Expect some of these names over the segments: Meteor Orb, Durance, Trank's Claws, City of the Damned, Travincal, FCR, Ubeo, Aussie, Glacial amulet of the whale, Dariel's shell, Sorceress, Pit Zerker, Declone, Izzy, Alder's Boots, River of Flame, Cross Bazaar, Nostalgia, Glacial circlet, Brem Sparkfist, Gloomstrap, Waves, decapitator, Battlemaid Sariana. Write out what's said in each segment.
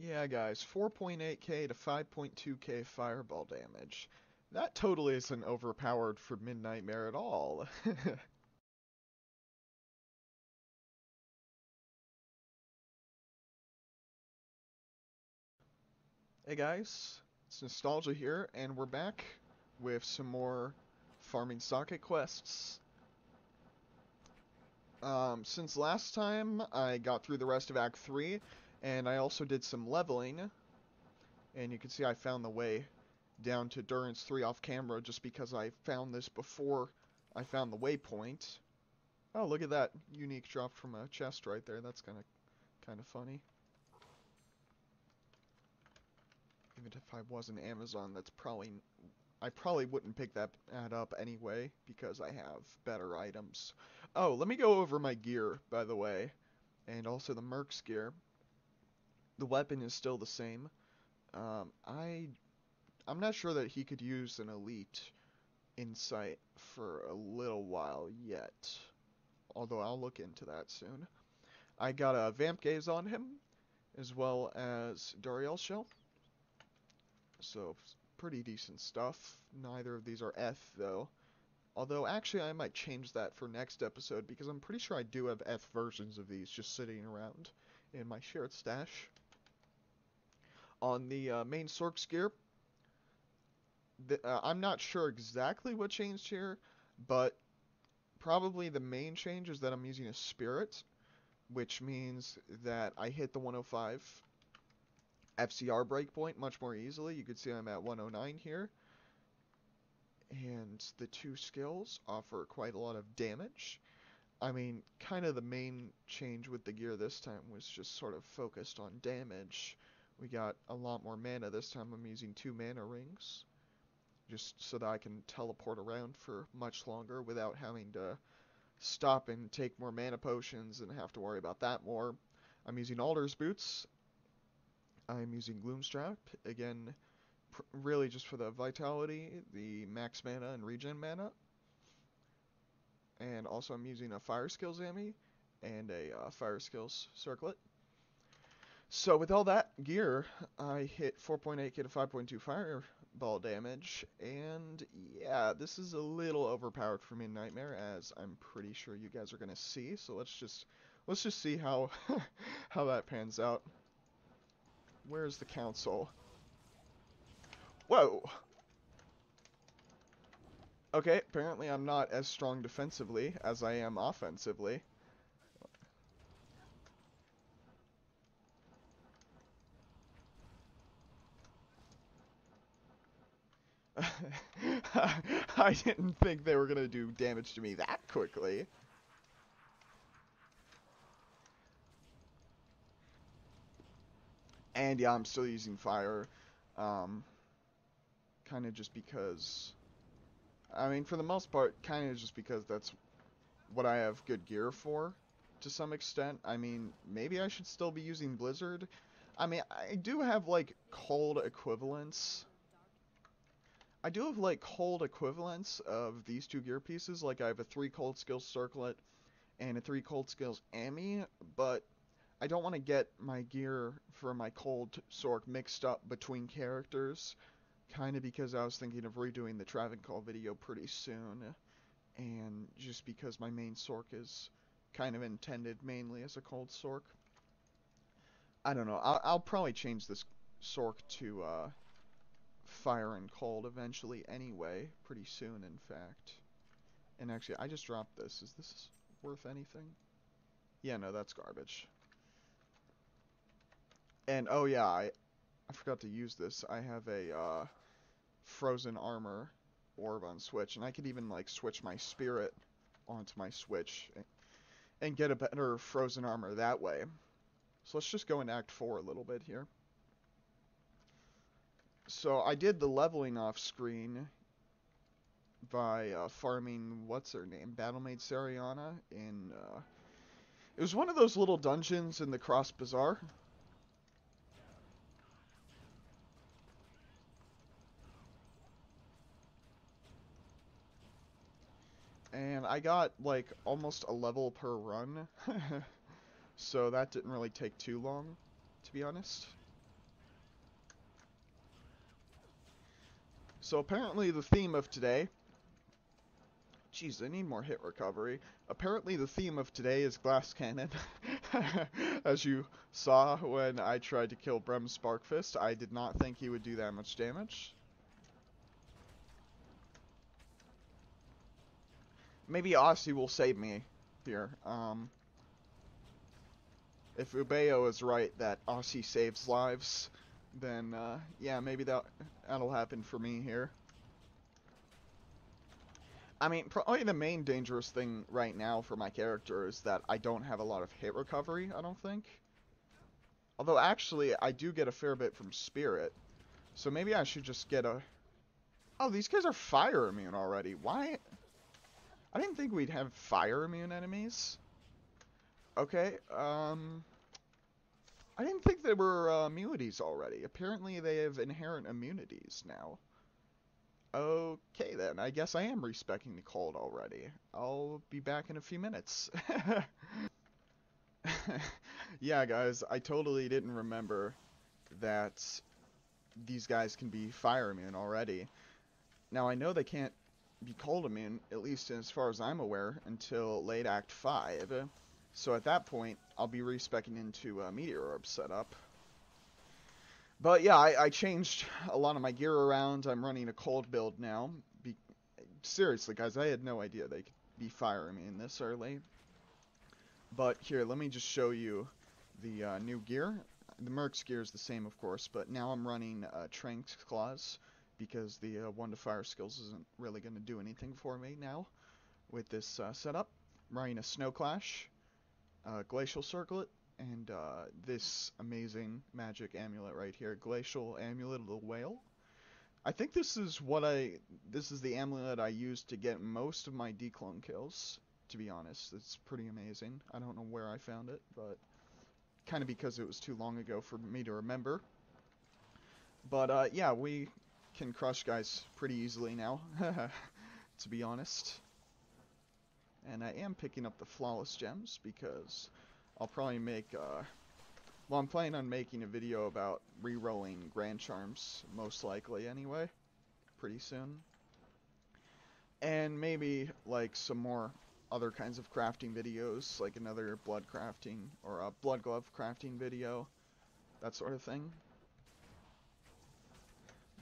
Yeah, guys, 4.8k to 5.2k fireball damage. That totally isn't overpowered for Midnight Mare at all. Hey guys, it's Nostalgia here, and we're back with some more farming socket quests. Since last time, I got through the rest of Act 3, and I also did some leveling, and you can see I found the way down to Durance 3 off camera just because I found this before I found the waypoint. Oh, look at that unique drop from a chest right there. That's kind of funny. Even if I wasn't Amazon, that's probably... I probably wouldn't pick that up anyway, because I have better items. Oh, let me go over my gear, by the way. And also the Merc's gear. The weapon is still the same. I'm not sure that he could use an elite insight for a little while yet. Although I'll look into that soon. I got a Vamp Gaze on him, as well as Dariel's shell. So, pretty decent stuff. Neither of these are F, though. Although, actually, I might change that for next episode, because I'm pretty sure I do have F versions of these just sitting around in my shared stash. On the main Sork's gear, I'm not sure exactly what changed here, but probably the main change is that I'm using a Spirit, which means that I hit the 105 FCR breakpoint much more easily. You can see I'm at 109 here. And the two skills offer quite a lot of damage. I mean, kind of the main change with the gear this time was just sort of focused on damage. We got a lot more mana this time. I'm using 2 mana rings, just so that I can teleport around for much longer without having to stop and take more mana potions and have to worry about that more. I'm using Alder's Boots. I'm using Gloomstrap, again, really just for the vitality, the max mana and regen mana. And also I'm using a fire skills Zami and a fire skills circlet. So with all that gear, I hit 4.8k to 5.2 fireball damage, and yeah, this is a little overpowered for me in Nightmare, as I'm pretty sure you guys are going to see. So let's just see how how that pans out. Where's the council? Whoa! Okay, apparently I'm not as strong defensively as I am offensively. I didn't think they were gonna do damage to me that quickly. And yeah, I'm still using fire, kind of just because, I mean, for the most part, kind of just because that's what I have good gear for, to some extent. I mean, maybe I should still be using Blizzard. I mean, I do have, like, cold equivalents. I do have, like, cold equivalents of these two gear pieces. Like, I have a 3 cold skills circlet and a 3 cold skills Ami, but I don't want to get my gear for my cold Sork mixed up between characters, kind of because I was thinking of redoing the Travincal video pretty soon, and just because my main Sork is kind of intended mainly as a cold Sork. I don't know, I'll probably change this Sork to fire and cold eventually anyway, pretty soon in fact. And actually, I just dropped this. Is this worth anything? Yeah, no, that's garbage. And, oh yeah, I forgot to use this. I have a frozen armor orb on Switch, and I could even, like, switch my Spirit onto my Switch and get a better frozen armor that way. So let's just go in Act 4 a little bit here. So I did the leveling off screen by farming, what's her name, Battlemaid Sariana in, it was one of those little dungeons in the Cross Bazaar. And I got, like, almost a level per run, so that didn't really take too long, to be honest. So apparently the theme of today... Jeez, I need more hit recovery. Apparently the theme of today is glass cannon. As you saw when I tried to kill Brem Sparkfist, I did not think he would do that much damage. Maybe Aussie will save me here. If Ubeo is right that Aussie saves lives, then yeah, maybe that'll happen for me here. I mean, probably the main dangerous thing right now for my character is that I don't have a lot of hit recovery, I don't think. Although, actually, I do get a fair bit from Spirit. So maybe I should just get a... Oh, these guys are fire immune already. Why? I didn't think we'd have fire immune enemies. Okay, I didn't think they were immunities already. Apparently, they have inherent immunities now. Okay, then. I guess I am respecting the cold already. I'll be back in a few minutes. Yeah, guys, I totally didn't remember that these guys can be fire immune already. Now, I know they can't be cold immune, at least as far as I'm aware, until late Act 5. So at that point, I'll be respecking into a Meteor Orb setup. But yeah, I changed a lot of my gear around. I'm running a cold build now. Seriously, guys, I had no idea they could be firing me in this early. But here, let me just show you the new gear. The Merc's gear is the same, of course, but now I'm running Trank's Claws because the 1 to fire skills isn't really going to do anything for me now with this setup. I'm running a Snow Clash, Glacial Circlet, and this amazing magic amulet right here, Glacial Amulet of the Whale. I think this is the amulet I used to get most of my Declone kills, to be honest. It's pretty amazing. I don't know where I found it, but kind of because it was too long ago for me to remember. But yeah, we can crush guys pretty easily now, to be honest. And I am picking up the Flawless Gems because... I'll probably make, well, I'm planning on making a video about re-rolling Grand Charms, most likely anyway, pretty soon. And maybe, like, some more other kinds of crafting videos, like another blood crafting, or a blood glove crafting video, that sort of thing.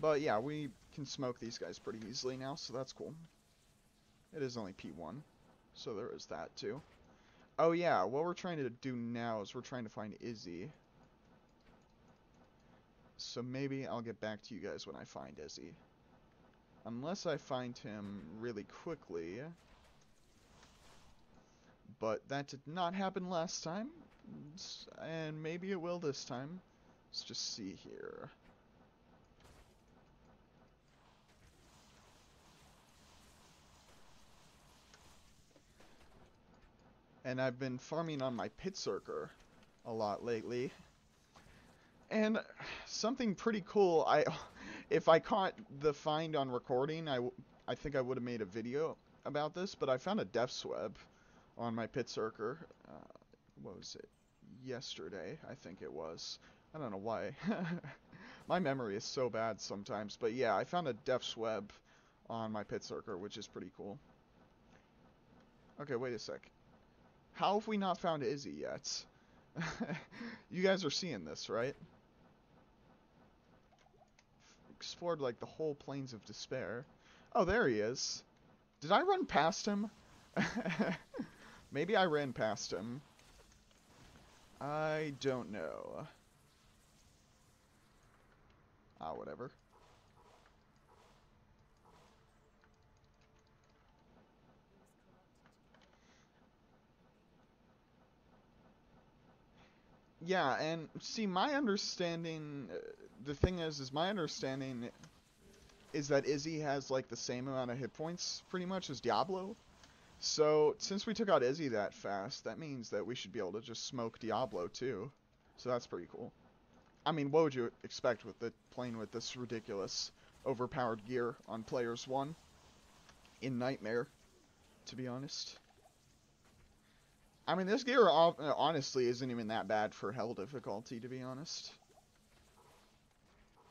But yeah, we can smoke these guys pretty easily now, so that's cool. It is only P1, so there is that too. Oh yeah, what we're trying to do now is we're trying to find Izzy. So maybe I'll get back to you guys when I find Izzy. Unless I find him really quickly. But that did not happen last time. And maybe it will this time. Let's just see here. And I've been farming on my Pit Zerker a lot lately. And something pretty cool, if I caught the find on recording, I think I would have made a video about this, but I found a Death's Web on my Pit Zerker. What was it? Yesterday, I think it was. I don't know why. My memory is so bad sometimes, but yeah, I found a Death's Web on my Pit Zerker, which is pretty cool. Okay, wait a sec. How have we not found Izzy yet? You guys are seeing this, right? Explored, like, the whole Plains of Despair. Oh, there he is. Did I run past him? Maybe I ran past him. I don't know. Ah, whatever. Yeah, and see, my understanding, the thing is my understanding is that Izzy has, like, the same amount of hit points, pretty much, as Diablo. So, since we took out Izzy that fast, that means that we should be able to just smoke Diablo, too. So that's pretty cool. I mean, what would you expect with playing with this ridiculous, overpowered gear on Players 1 in Nightmare, to be honest? I mean, this gear honestly isn't even that bad for hell difficulty, to be honest.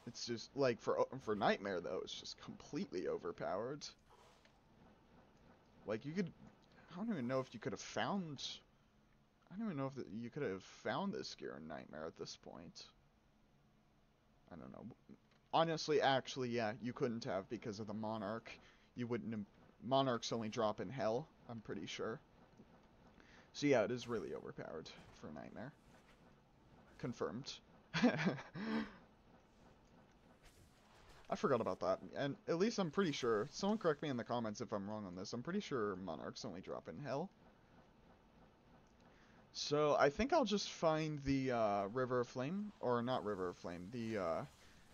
It's just, like, for Nightmare, though, it's just completely overpowered. Like, you could... I don't even know if you could have found... I don't even know if you could have found this gear in Nightmare at this point. I don't know. Honestly, actually, yeah, you couldn't have because of the Monarch. You wouldn't have... Monarchs only drop in Hell, I'm pretty sure. So yeah, it is really overpowered for Nightmare. Confirmed. I forgot about that. And at least I'm pretty sure. Someone correct me in the comments if I'm wrong on this. I'm pretty sure Monarchs only drop in Hell. So I think I'll just find the River of Flame. Or not River of Flame. The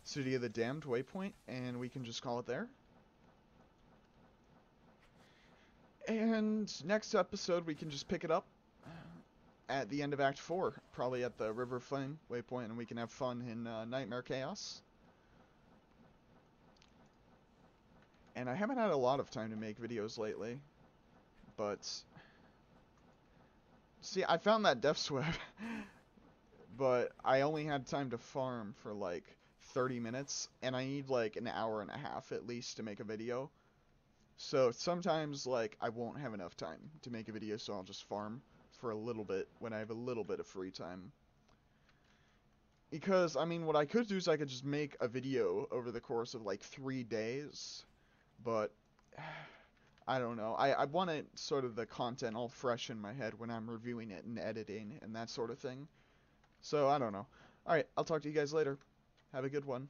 City of the Damned waypoint. And we can just call it there. And next episode, we can just pick it up at the end of Act 4. Probably at the River of Flame waypoint, and we can have fun in Nightmare Chaos. And I haven't had a lot of time to make videos lately. But... see, I found that Death's Web. But I only had time to farm for, like, 30 minutes. And I need, like, an hour and a half, at least, to make a video. So sometimes, like, I won't have enough time to make a video, so I'll just farm for a little bit when I have a little bit of free time. Because, I mean, what I could do is I could just make a video over the course of, like, 3 days. But, I don't know. I want it, sort of the content all fresh in my head when I'm reviewing it and editing and that sort of thing. So, I don't know. Alright, I'll talk to you guys later. Have a good one.